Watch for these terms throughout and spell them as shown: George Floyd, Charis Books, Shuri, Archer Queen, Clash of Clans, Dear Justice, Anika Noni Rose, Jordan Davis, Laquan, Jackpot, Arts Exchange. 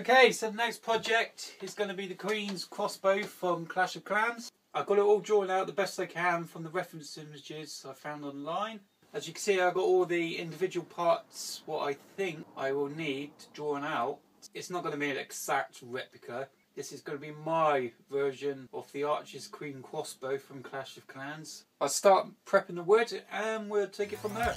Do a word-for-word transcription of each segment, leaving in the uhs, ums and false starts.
Okay, so the next project is going to be the Queen's crossbow from Clash of Clans. I've got it all drawn out the best I can from the reference images I found online. As you can see, I've got all the individual parts, what I think I will need, drawn out. It's not going to be an exact replica. This is going to be my version of the Archer's Queen crossbow from Clash of Clans. I'll start prepping the wood and we'll take it from there.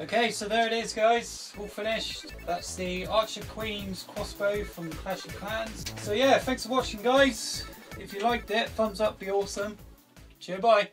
Okay, so there it is guys, all finished. That's the Archer Queen's crossbow from the Clash of Clans. So yeah, thanks for watching guys. If you liked it, thumbs up, be awesome. Cheer, bye.